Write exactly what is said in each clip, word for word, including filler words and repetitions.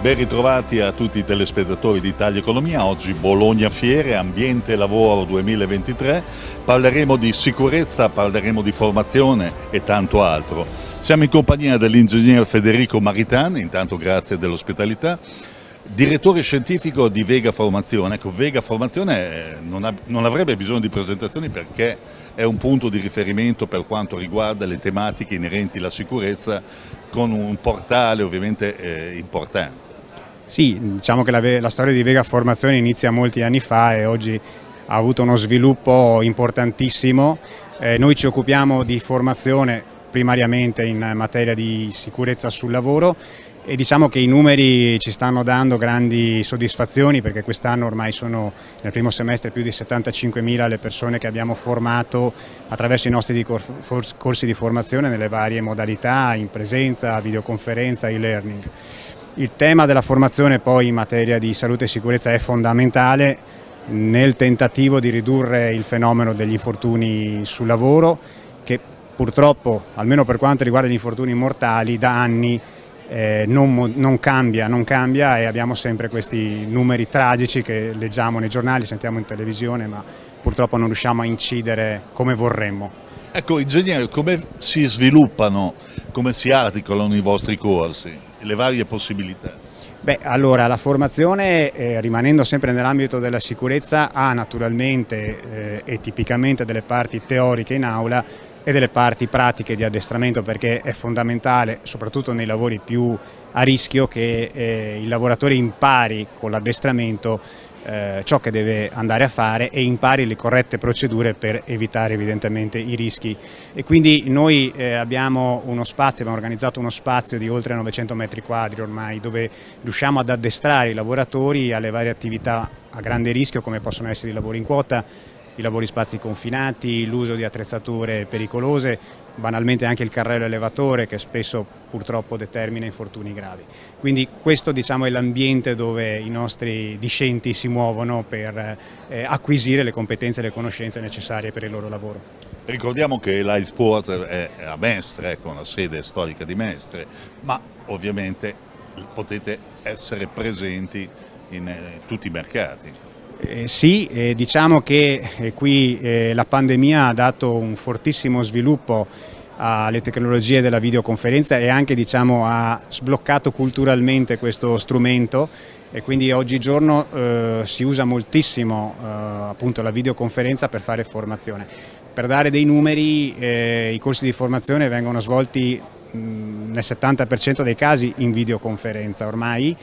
Ben ritrovati a tutti i telespettatori di Italia Economia. Oggi Bologna Fiere, Ambiente e Lavoro duemilaventitré. Parleremo di sicurezza, parleremo di formazione e tanto altro. Siamo in compagnia dell'ingegner Federico Maritan, intanto grazie dell'ospitalità, direttore scientifico di Vega Formazione. Ecco, Vega Formazione non, ha, non avrebbe bisogno di presentazioni perché è un punto di riferimento per quanto riguarda le tematiche inerenti alla sicurezza, con un portale ovviamente eh, importante. Sì, diciamo che la, la storia di Vega Formazione inizia molti anni fa e oggi ha avuto uno sviluppo importantissimo. Eh, noi ci occupiamo di formazione primariamente in materia di sicurezza sul lavoro e diciamo che i numeri ci stanno dando grandi soddisfazioni, perché quest'anno ormai sono nel primo semestre più di settantacinquemila le persone che abbiamo formato attraverso i nostri corsi di formazione nelle varie modalità, in presenza, videoconferenza, e-learning. Il tema della formazione poi in materia di salute e sicurezza è fondamentale nel tentativo di ridurre il fenomeno degli infortuni sul lavoro, che purtroppo, almeno per quanto riguarda gli infortuni mortali, da anni eh, non, non, cambia, non cambia e abbiamo sempre questi numeri tragici che leggiamo nei giornali, sentiamo in televisione, ma purtroppo non riusciamo a incidere come vorremmo. Ecco, ingegnere, come si sviluppano, come si articolano i vostri corsi? Le varie possibilità? Beh, allora la formazione, eh, rimanendo sempre nell'ambito della sicurezza, ha naturalmente eh, e tipicamente delle parti teoriche in aula e delle parti pratiche di addestramento, perché è fondamentale, soprattutto nei lavori più a rischio, che eh, il lavoratore impari con l'addestramento eh, ciò che deve andare a fare e impari le corrette procedure per evitare evidentemente i rischi. E quindi noi eh, abbiamo uno spazio, abbiamo organizzato uno spazio di oltre novecento metri quadri ormai, dove riusciamo ad addestrare i lavoratori alle varie attività a grande rischio, come possono essere i lavori in quota, i lavori spazi confinati, l'uso di attrezzature pericolose, banalmente anche il carrello elevatore, che spesso purtroppo determina infortuni gravi. Quindi questo, diciamo, è l'ambiente dove i nostri discenti si muovono per eh, acquisire le competenze e le conoscenze necessarie per il loro lavoro. Ricordiamo che Light è a Mestre, con la sede storica di Mestre, ma ovviamente potete essere presenti in eh, tutti i mercati. Eh, sì, eh, diciamo che eh, qui eh, la pandemia ha dato un fortissimo sviluppo alle tecnologie della videoconferenza e anche, diciamo, ha sbloccato culturalmente questo strumento, e quindi oggigiorno eh, si usa moltissimo eh, appunto la videoconferenza per fare formazione. Per dare dei numeri, eh, i corsi di formazione vengono svolti mh, nel settanta per cento dei casi in videoconferenza ormai.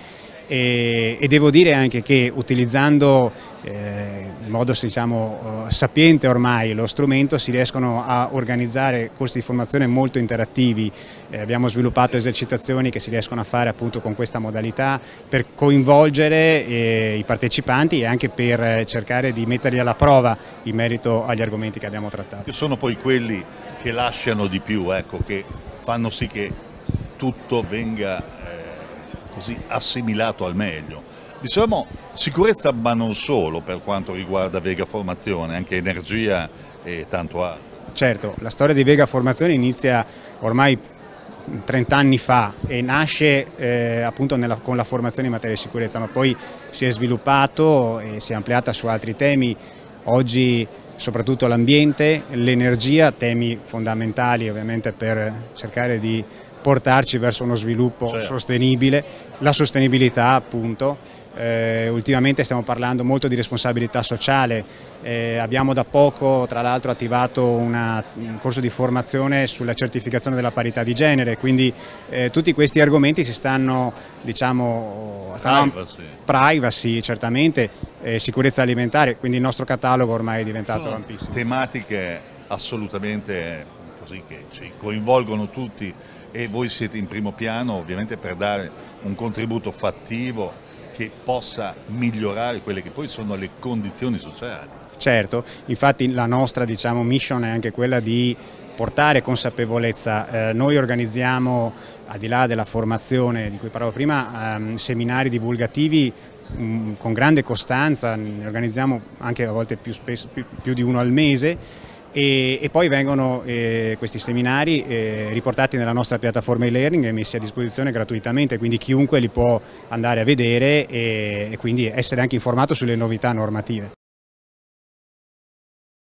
E, e devo dire anche che, utilizzando eh, in modo, diciamo, sapiente ormai lo strumento, si riescono a organizzare corsi di formazione molto interattivi. Eh, abbiamo sviluppato esercitazioni che si riescono a fare appunto con questa modalità per coinvolgere eh, i partecipanti e anche per cercare di metterli alla prova in merito agli argomenti che abbiamo trattato. Che sono poi quelli che lasciano di più, ecco, che fanno sì che tutto venga così assimilato al meglio. Diciamo sicurezza, ma non solo, per quanto riguarda Vega Formazione, anche energia e tanto altro. Certo, la storia di Vega Formazione inizia ormai trenta anni fa e nasce eh, appunto nella, con la formazione in materia di sicurezza, ma poi si è sviluppato e si è ampliata su altri temi. Oggi soprattutto l'ambiente, l'energia, temi fondamentali ovviamente per cercare di portarci verso uno sviluppo, certo, sostenibile, la sostenibilità appunto. Eh, ultimamente stiamo parlando molto di responsabilità sociale, eh, abbiamo da poco tra l'altro attivato una, un corso di formazione sulla certificazione della parità di genere, quindi eh, tutti questi argomenti si stanno, diciamo, stanno, privacy. privacy certamente, eh, sicurezza alimentare, quindi il nostro catalogo ormai è diventato sono ampissimo. Tematiche assolutamente così che ci coinvolgono tutti. E voi siete in primo piano ovviamente per dare un contributo fattivo che possa migliorare quelle che poi sono le condizioni sociali. Certo, infatti la nostra, diciamo, mission è anche quella di portare consapevolezza. Eh, noi organizziamo, al di là della formazione di cui parlavo prima, ehm, seminari divulgativi mh, con grande costanza, ne organizziamo anche a volte più spesso, più, più di uno al mese. E, e poi vengono eh, questi seminari eh, riportati nella nostra piattaforma e-learning e messi a disposizione gratuitamente, quindi chiunque li può andare a vedere e, e quindi essere anche informato sulle novità normative.